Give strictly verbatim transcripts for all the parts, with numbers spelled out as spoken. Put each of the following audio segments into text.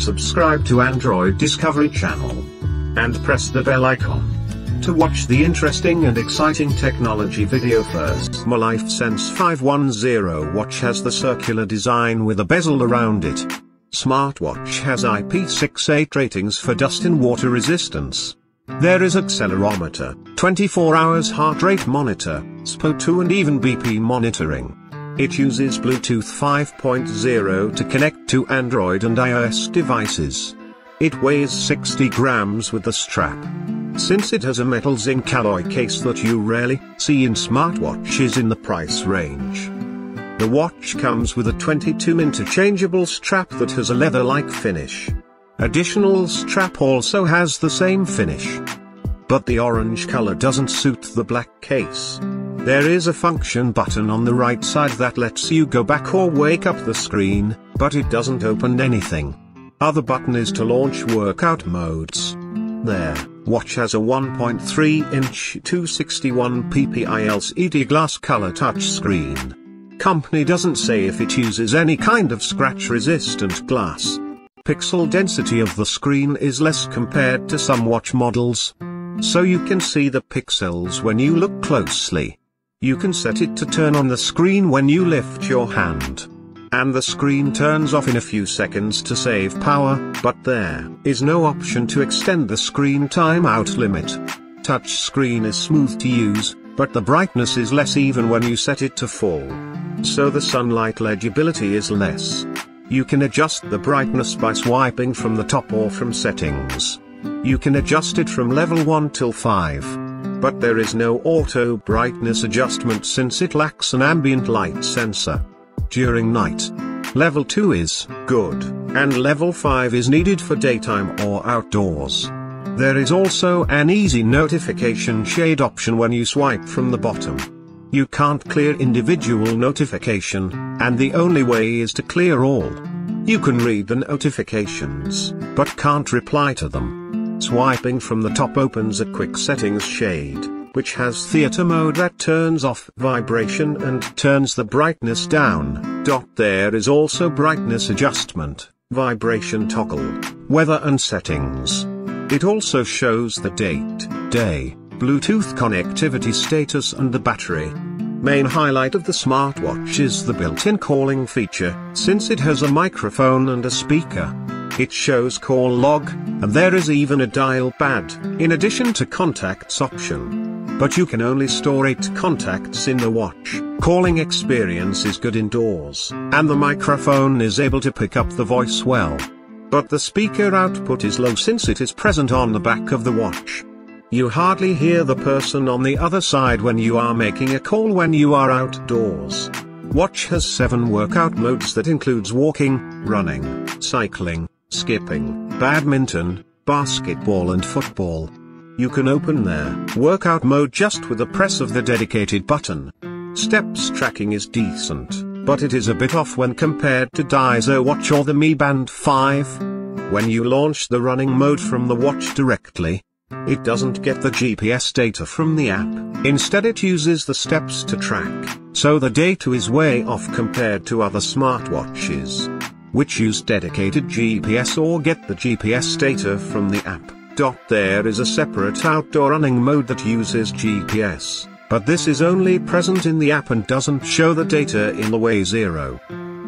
Subscribe to Android Discovery channel and press the bell icon to watch the interesting and exciting technology video first. Molife Sense five ten watch has the circular design with a bezel around it. Smartwatch has I P six eight ratings for dust and water resistance. There is accelerometer, twenty-four hours heart rate monitor, S P O two and even B P monitoring. It uses Bluetooth five point oh to connect to Android and iOS devices. It weighs sixty grams with the strap. Since it has a metal zinc alloy case that you rarely see in smartwatches in the price range. The watch comes with a twenty-two millimeter interchangeable strap that has a leather-like finish. Additional strap also has the same finish. But the orange color doesn't suit the black case. There is a function button on the right side that lets you go back or wake up the screen, but it doesn't open anything. Other button is to launch workout modes. There, watch has a one point three inch two hundred sixty-one p p i L C D glass color touchscreen. Company doesn't say if it uses any kind of scratch-resistant glass. Pixel density of the screen is less compared to some watch models, so you can see the pixels when you look closely. You can set it to turn on the screen when you lift your hand. And the screen turns off in a few seconds to save power, but there is no option to extend the screen timeout limit. Touch screen is smooth to use, but the brightness is less even when you set it to full. So the sunlight legibility is less. You can adjust the brightness by swiping from the top or from settings. You can adjust it from level one till five. But there is no auto brightness adjustment since it lacks an ambient light sensor. During night, level two is good, and level five is needed for daytime or outdoors. There is also an easy notification shade option when you swipe from the bottom. You can't clear individual notification, and the only way is to clear all. You can read the notifications, but can't reply to them. Swiping from the top opens a quick settings shade, which has theater mode that turns off vibration and turns the brightness down. There is also brightness adjustment, vibration toggle, weather and settings. It also shows the date, day, Bluetooth connectivity status and the battery. Main highlight of the smartwatch is the built-in calling feature, since it has a microphone and a speaker. It shows call log, and there is even a dial pad, in addition to contacts option. But you can only store eight contacts in the watch. Calling experience is good indoors, and the microphone is able to pick up the voice well. But the speaker output is low since it is present on the back of the watch. You hardly hear the person on the other side when you are making a call when you are outdoors. Watch has seven workout modes that includes walking, running, cycling, skipping, badminton, basketball and football. You can open their workout mode just with the press of the dedicated button. Steps tracking is decent, but it is a bit off when compared to Dizo Watch or the Mi Band five. When you launch the running mode from the watch directly, it doesn't get the G P S data from the app. Instead it uses the steps to track, so the data is way off compared to other smartwatches, which use dedicated G P S or get the G P S data from the app. There is a separate outdoor running mode that uses G P S, but this is only present in the app and doesn't show the data in the way zero.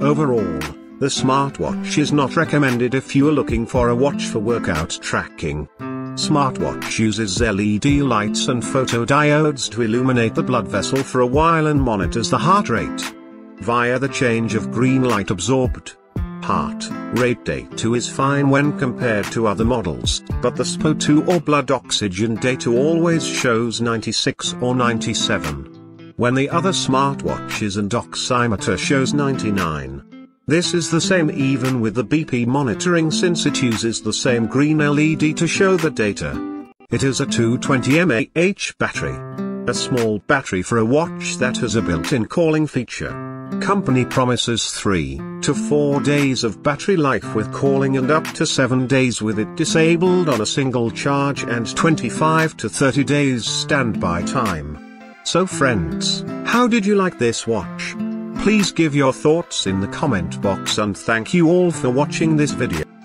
Overall, the smartwatch is not recommended if you are looking for a watch for workout tracking. Smartwatch uses L E D lights and photodiodes to illuminate the blood vessel for a while and monitors the heart rate via the change of green light absorbed. Heart rate data is fine when compared to other models, but the S P O two or blood oxygen data always shows ninety-six or ninety-seven, when the other smartwatches and oximeter shows ninety-nine. This is the same even with the B P monitoring since it uses the same green L E D to show the data. It has a two hundred twenty milliamp hour battery, a small battery for a watch that has a built-in calling feature. Company promises three to four days of battery life with calling and up to seven days with it disabled on a single charge and twenty-five to thirty days standby time. So friends, how did you like this watch? Please give your thoughts in the comment box and thank you all for watching this video.